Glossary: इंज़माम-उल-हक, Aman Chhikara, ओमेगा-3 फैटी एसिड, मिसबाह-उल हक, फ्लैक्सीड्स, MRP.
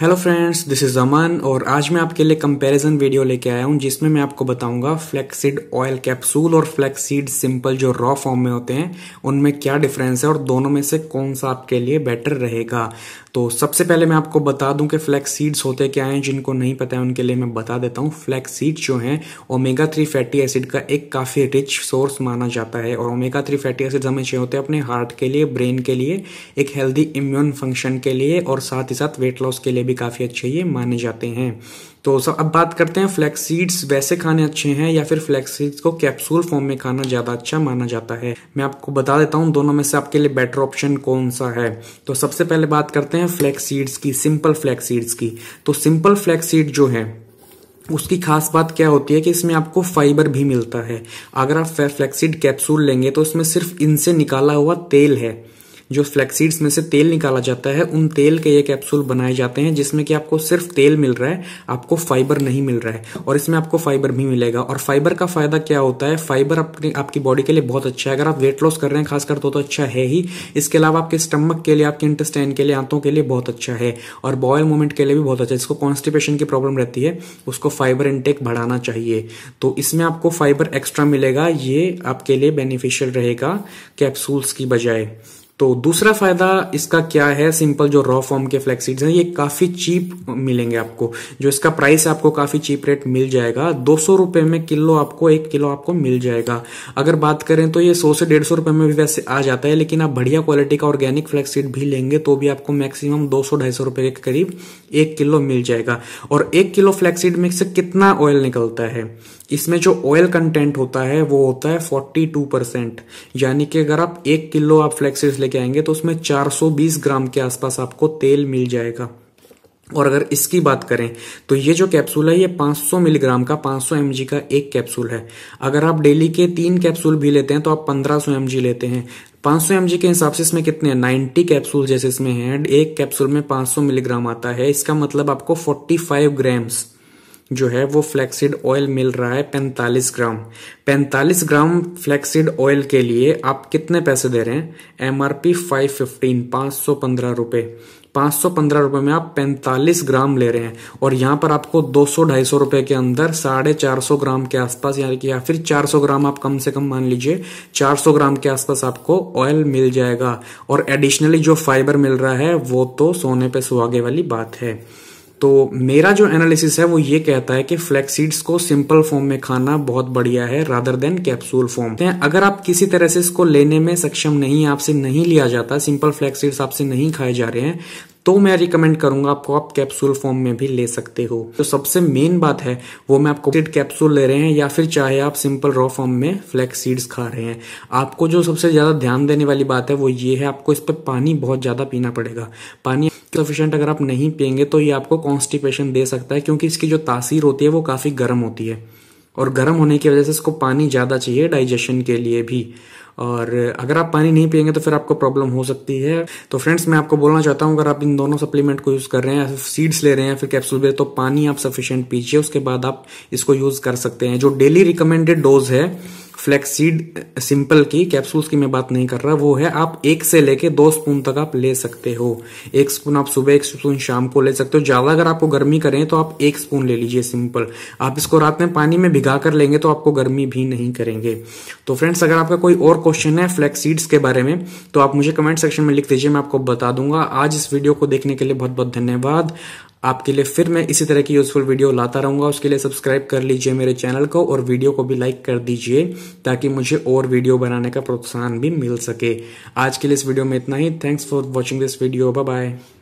Hello friends, this is Aman और आज मैं आपके लिए कंपैरिजन वीडियो लेके आया हूँ जिसमें मैं आपको बताऊंगा फ्लैक्सीड ऑयल कैप्सूल और फ्लैक्सीड सिंपल जो रॉ फॉर्म में होते हैं उनमें क्या डिफरेंस है और दोनों में से कौन सा आपके लिए बेटर रहेगा। तो सबसे पहले मैं आपको बता दूं कि फ्लैक्सीड्स होते क्या हैं। जिनको नहीं पता है उनके लिए मैं बता देता हूँ। फ्लैक्सीड्स जो हैं ओमेगा-3 फैटी एसिड का एक काफ़ी रिच सोर्स माना जाता है और ओमेगा-3 फैटी एसिड हमें चाहिए होते हैं अपने हार्ट के लिए, ब्रेन के लिए, एक हेल्दी इम्यून फंक्शन के लिए और साथ ही साथ वेट लॉस के लिए भी काफी अच्छे ये माने जाते हैं। तो सब अब बात करते हैं फ्लैक्सीड्स वैसे खाने अच्छे हैं या फिर फ्लैक्सीड्स को कैप्सूल फॉर्म में खाना ज्यादा अच्छा माना जाता है। मैं आपको बता देता हूं दोनों में से आपके लिए बेटर ऑप्शन कौन सा है। तो सबसे पहले बात करते हैं फ्लैक्सीड्स की, सिंपल फ्लैक्सीड्स की। तो सिंपल फ्लैक्सीड जो है उसकी खास बात क्या होती है कि इसमें आपको फाइबर भी मिलता है। अगर आप फ्लैक्सीड कैप्सूल लेंगे तो इसमें सिर्फ इनसे निकाला हुआ तेल है, जो फ्लैक्सीड्स में से तेल निकाला जाता है उन तेल के ये कैप्सूल बनाए जाते हैं जिसमें कि आपको सिर्फ तेल मिल रहा है, आपको फाइबर नहीं मिल रहा है। और इसमें आपको फाइबर भी मिलेगा। और फाइबर का फायदा क्या होता है, फाइबर आपकी बॉडी के लिए बहुत अच्छा है। अगर आप वेट लॉस कर रहे हैं खासकर तो अच्छा है ही, इसके अलावा आपके स्टमक के लिए, आपके इंटेस्टाइन के लिए, आंतों के लिए बहुत अच्छा है और बॉयल मूवमेंट के लिए भी बहुत अच्छा है। जिसको कॉन्स्टिपेशन की प्रॉब्लम रहती है उसको फाइबर इनटेक बढ़ाना चाहिए। तो इसमें आपको फाइबर एक्स्ट्रा मिलेगा, ये आपके लिए बेनिफिशियल रहेगा कैप्सूल्स की बजाय। तो दूसरा फायदा इसका क्या है, सिंपल जो रॉ फॉर्म के फ्लैक्सीड्स हैं ये काफी चीप मिलेंगे आपको। जो इसका प्राइस है आपको काफी चीप रेट मिल जाएगा, 200 रुपए में किलो आपको, 1 किलो आपको मिल जाएगा। अगर बात करें तो ये 100 से 150 रुपए में भी वैसे आ जाता है, लेकिन आप बढ़िया क्वालिटी का ऑर्गेनिक फ्लैक्सीड भी लेंगे तो भी आपको मैक्सिमम 200-250 रुपए के करीब 1 किलो मिल जाएगा। और 1 किलो फ्लैक्सीड में से कितना ऑयल निकलता है, इसमें जो ऑयल कंटेंट होता है वो होता है 42%। यानी कि अगर आप 1 किलो आप फ्लैक्सीड्स लेके आएंगे तो उसमें 420 ग्राम के आसपास आपको तेल मिल जाएगा। और अगर इसकी बात करें तो ये जो कैप्सूल है ये 500 मिलीग्राम का, 500 mg का एक कैप्सूल है। अगर आप डेली के 3 कैप्सूल भी लेते हैं तो आप 1500 mg लेते हैं। 500 mg के हिसाब से इसमें कितने हैं, 90 कैप्सूल जैसे इसमें हैं। एक कैप्सूल में 500 मिलीग्राम आता है, इसका मतलब आपको 45 ग्राम्स जो है वो फ्लैक्सीड ऑयल मिल रहा है। 45 ग्राम फ्लैक्सीड ऑयल के लिए आप कितने पैसे दे रहे हैं, MRP 515, 515 रुपये। 515 रुपये में आप 45 ग्राम ले रहे हैं और यहाँ पर आपको 200-250 रुपये के अंदर 450 ग्राम के आसपास, यानी कि या फिर 400 ग्राम आप कम से कम मान लीजिए, 400 ग्राम के आसपास आपको ऑयल मिल जाएगा। और एडिशनली जो फाइबर मिल रहा है वो तो सोने पे सुहागे वाली बात है। तो मेरा जो एनालिसिस है वो ये कहता है कि फ्लैक्सीड्स को सिंपल फॉर्म में खाना बहुत बढ़िया है रादर देन कैप्सूल फॉर्म। अगर आप किसी तरह से इसको लेने में सक्षम नहीं, आपसे नहीं लिया जाता, सिंपल फ्लैक्सीड्स आपसे नहीं खाए जा रहे हैं, तो मैं रिकमेंड करूंगा आपको आप कैप्सूल फॉर्म में भी ले सकते हो। तो सबसे मेन बात है वो मैं आपको कैप्सूल ले रहे हैं या फिर चाहे आप सिंपल रॉ फॉर्म में फ्लैक्सीड्स खा रहे हैं, आपको जो सबसे ज्यादा ध्यान देने वाली बात है वो ये है, आपको इस पर पानी बहुत ज्यादा पीना पड़ेगा। पानी सफिशिएंट अगर आप नहीं पियेंगे तो ये आपको कॉन्स्टिपेशन दे सकता है, क्योंकि इसकी जो तासीर होती है वो काफी गर्म होती है और गर्म होने की वजह से इसको पानी ज्यादा चाहिए डाइजेशन के लिए भी। और अगर आप पानी नहीं पिएंगे तो फिर आपको प्रॉब्लम हो सकती है। तो फ्रेंड्स, मैं आपको बोलना चाहता हूं अगर आप इन दोनों सप्लीमेंट को यूज़ कर रहे हैं या सीड्स ले रहे हैं फिर कैप्सूल भी, तो पानी आप सफिशिएंट पीजिए, उसके बाद आप इसको यूज़ कर सकते हैं। जो डेली रिकमेंडेड डोज है फ्लैक्सीड सिंपल की, कैप्सूल्स की मैं बात नहीं कर रहा, वो है आप 1 से लेके 2 स्पून तक आप ले सकते हो। 1 स्पून आप सुबह, 1 स्पून शाम को ले सकते हो। ज्यादा अगर आपको गर्मी करें तो आप 1 स्पून ले लीजिए सिंपल। आप इसको रात में पानी में भिगा कर लेंगे तो आपको गर्मी भी नहीं करेंगे। तो फ्रेंड्स, अगर आपका कोई और क्वेश्चन है फ्लैक्सीड्स के बारे में तो आप मुझे कमेंट सेक्शन में लिख दीजिए, मैं आपको बता दूंगा। आज इस वीडियो को देखने के लिए बहुत बहुत धन्यवाद। आपके लिए फिर मैं इसी तरह की यूजफुल वीडियो लाता रहूंगा, उसके लिए सब्सक्राइब कर लीजिए मेरे चैनल को और वीडियो को भी लाइक कर दीजिए ताकि मुझे और वीडियो बनाने का प्रोत्साहन भी मिल सके। आज के लिए इस वीडियो में इतना ही। Thanks for watching this video. Bye bye.